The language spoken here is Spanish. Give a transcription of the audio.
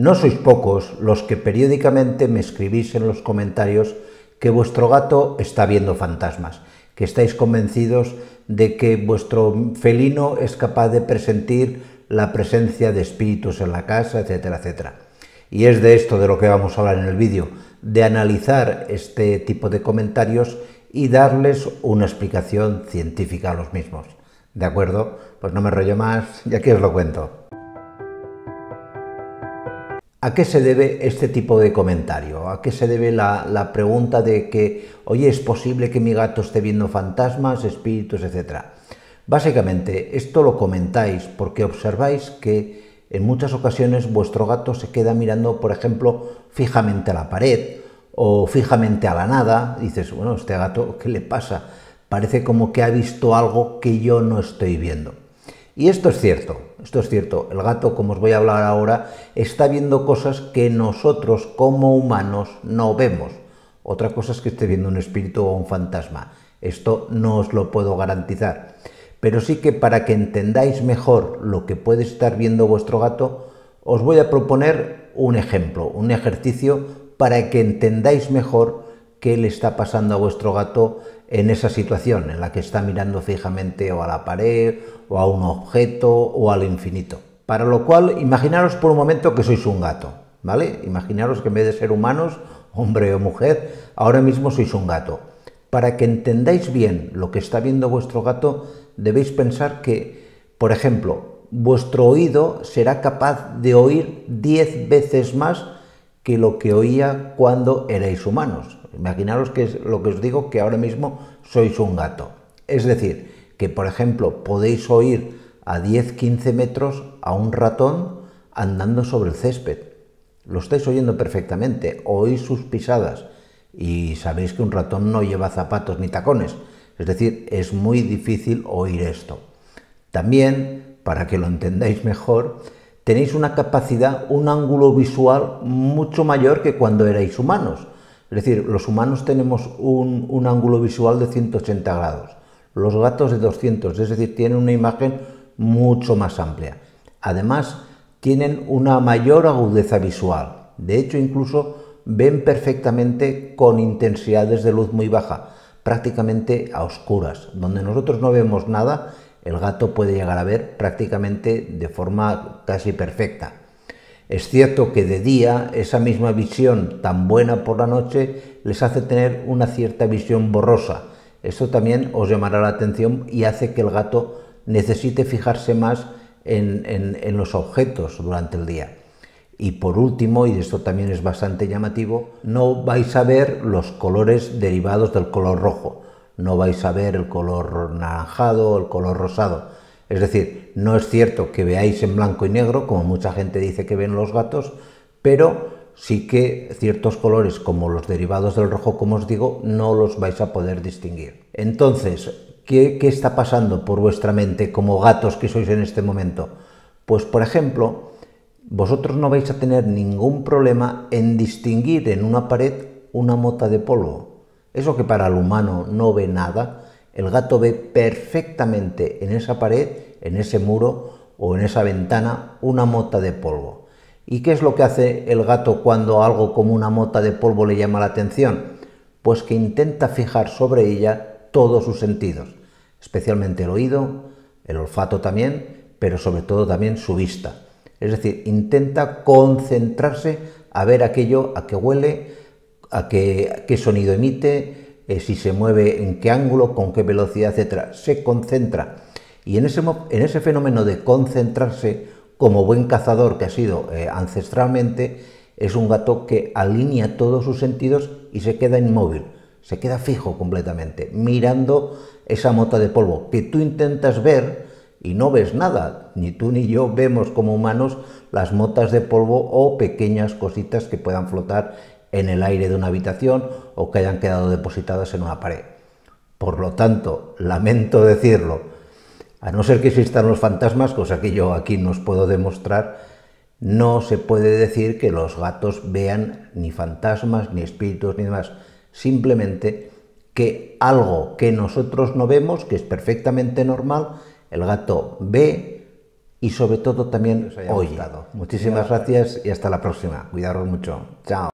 No sois pocos los que periódicamente me escribís en los comentarios que vuestro gato está viendo fantasmas, que estáis convencidos de que vuestro felino es capaz de presentir la presencia de espíritus en la casa, etcétera, etcétera. Y es de esto de lo que vamos a hablar en el vídeo, de analizar este tipo de comentarios y darles una explicación científica a los mismos. ¿De acuerdo? Pues no me enrollo más y aquí os lo cuento. ¿A qué se debe este tipo de comentario? ¿A qué se debe la pregunta de que, oye, ¿es posible que mi gato esté viendo fantasmas, espíritus, etcétera? Básicamente, esto lo comentáis porque observáis que en muchas ocasiones vuestro gato se queda mirando, por ejemplo, fijamente a la pared o fijamente a la nada. Y dices, bueno, este gato, ¿qué le pasa? Parece como que ha visto algo que yo no estoy viendo. Y esto es cierto, el gato, como os voy a hablar ahora, está viendo cosas que nosotros como humanos no vemos. Otra cosa es que esté viendo un espíritu o un fantasma, esto no os lo puedo garantizar. Pero sí que para que entendáis mejor lo que puede estar viendo vuestro gato, os voy a proponer un ejemplo, un ejercicio para que entendáis mejor qué le está pasando a vuestro gato en esa situación en la que está mirando fijamente o a la pared o a un objeto o al infinito. Para lo cual, imaginaros por un momento que sois un gato, ¿vale? Imaginaros que en vez de ser humanos, hombre o mujer, ahora mismo sois un gato. Para que entendáis bien lo que está viendo vuestro gato, debéis pensar que, por ejemplo, vuestro oído será capaz de oír 10 veces más que lo que oía cuando erais humanos. Imaginaros que es lo que os digo, que ahora mismo sois un gato. Es decir, que por ejemplo podéis oír a 10-15 metros a un ratón andando sobre el césped. Lo estáis oyendo perfectamente, oís sus pisadas y sabéis que un ratón no lleva zapatos ni tacones. Es decir, es muy difícil oír esto. También, para que lo entendáis mejor, tenéis una capacidad, un ángulo visual mucho mayor que cuando erais humanos. Es decir, los humanos tenemos un ángulo visual de 180 grados, los gatos de 200, es decir, tienen una imagen mucho más amplia. Además, tienen una mayor agudeza visual. De hecho, incluso ven perfectamente con intensidades de luz muy baja, prácticamente a oscuras. Donde nosotros no vemos nada, el gato puede llegar a ver prácticamente de forma casi perfecta. Es cierto que de día esa misma visión tan buena por la noche les hace tener una cierta visión borrosa. Esto también os llamará la atención y hace que el gato necesite fijarse más en los objetos durante el día. Y por último, y esto también es bastante llamativo, no vais a ver los colores derivados del color rojo. No vais a ver el color naranjado o el color rosado. Es decir, no es cierto que veáis en blanco y negro, como mucha gente dice que ven los gatos, pero sí que ciertos colores, como los derivados del rojo, como os digo, no los vais a poder distinguir. Entonces, ¿qué está pasando por vuestra mente como gatos que sois en este momento? Pues, por ejemplo, vosotros no vais a tener ningún problema en distinguir en una pared una mota de polvo. Eso que para el humano no ve nada, el gato ve perfectamente en esa pared, en ese muro o en esa ventana una mota de polvo. ¿Y qué es lo que hace el gato cuando algo como una mota de polvo le llama la atención? Pues que intenta fijar sobre ella todos sus sentidos, especialmente el oído, el olfato también, pero sobre todo también su vista. Es decir, intenta concentrarse a ver aquello, a qué huele, a qué sonido emite, si se mueve, en qué ángulo, con qué velocidad, etcétera. Se concentra. Y en ese fenómeno de concentrarse, como buen cazador que ha sido ancestralmente, es un gato que alinea todos sus sentidos y se queda inmóvil, se queda fijo completamente, mirando esa mota de polvo que tú intentas ver y no ves nada. Ni tú ni yo vemos como humanos las motas de polvo o pequeñas cositas que puedan flotar en el aire de una habitación o que hayan quedado depositadas en una pared. Por lo tanto, lamento decirlo, a no ser que existan los fantasmas, cosa que yo aquí no os puedo demostrar, no se puede decir que los gatos vean ni fantasmas, ni espíritus, ni demás. Simplemente que algo que nosotros no vemos, que es perfectamente normal, el gato ve, y sobre todo también hoy. Muchísimas gracias y hasta la próxima. Cuidaros mucho. Chao.